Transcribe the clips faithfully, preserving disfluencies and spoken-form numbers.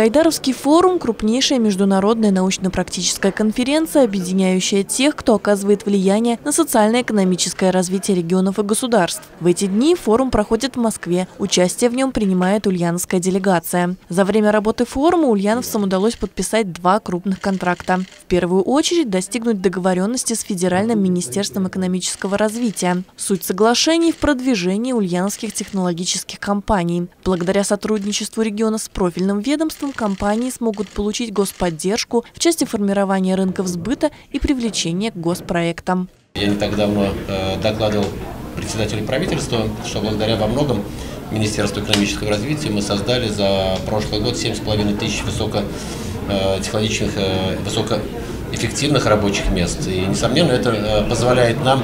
Гайдаровский форум – крупнейшая международная научно-практическая конференция, объединяющая тех, кто оказывает влияние на социально-экономическое развитие регионов и государств. В эти дни форум проходит в Москве. Участие в нем принимает ульяновская делегация. За время работы форума ульяновцам удалось подписать два крупных контракта. В первую очередь достигнуть договоренности с Федеральным министерством экономического развития. Суть соглашений в продвижении ульяновских технологических компаний. Благодаря сотрудничеству региона с профильным ведомством компании смогут получить господдержку в части формирования рынков сбыта и привлечения к госпроектам. Я не так давно докладывал председателю правительства, что благодаря во многом Министерству экономического развития мы создали за прошлый год семь с половиной тысяч высокотехнологичных, высокоэффективных рабочих мест. И, несомненно, это позволяет нам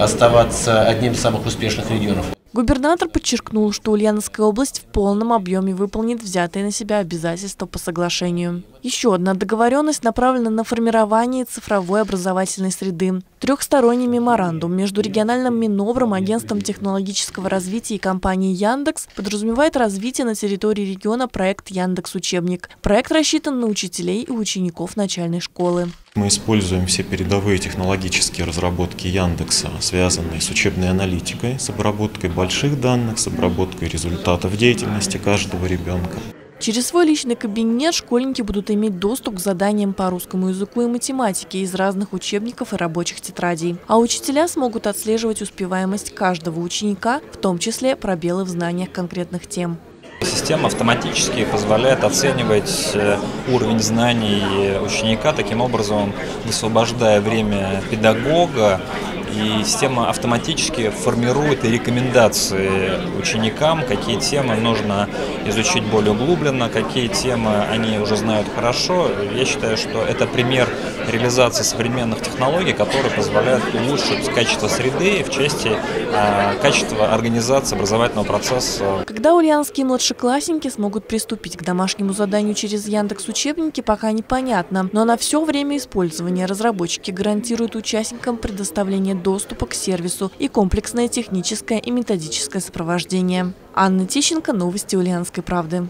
оставаться одним из самых успешных регионов. Губернатор подчеркнул, что Ульяновская область в полном объеме выполнит взятые на себя обязательства по соглашению. Еще одна договоренность направлена на формирование цифровой образовательной среды. Трехсторонний меморандум между региональным Минобром, агентством технологического развития и компанией Яндекс подразумевает развитие на территории региона проект Яндекс.Учебник. Проект рассчитан на учителей и учеников начальной школы. Мы используем все передовые технологические разработки Яндекса, связанные с учебной аналитикой, с обработкой больших данных, с обработкой результатов деятельности каждого ребенка. Через свой личный кабинет школьники будут иметь доступ к заданиям по русскому языку и математике из разных учебников и рабочих тетрадей. А учителя смогут отслеживать успеваемость каждого ученика, в том числе пробелы в знаниях конкретных тем. Система автоматически позволяет оценивать уровень знаний ученика, таким образом высвобождая время педагога. И система автоматически формирует и рекомендации ученикам, какие темы нужно изучить более углубленно, какие темы они уже знают хорошо. Я считаю, что это пример реализации современных технологий, которые позволяют улучшить качество среды в части э, качества организации образовательного процесса. Когда ульяновские младшеклассники смогут приступить к домашнему заданию через Яндекс.Учебники, пока непонятно. Но на все время использования разработчики гарантируют участникам предоставление доступа к сервису и комплексное техническое и методическое сопровождение. Анна Тищенко, новости Ульяновской правды.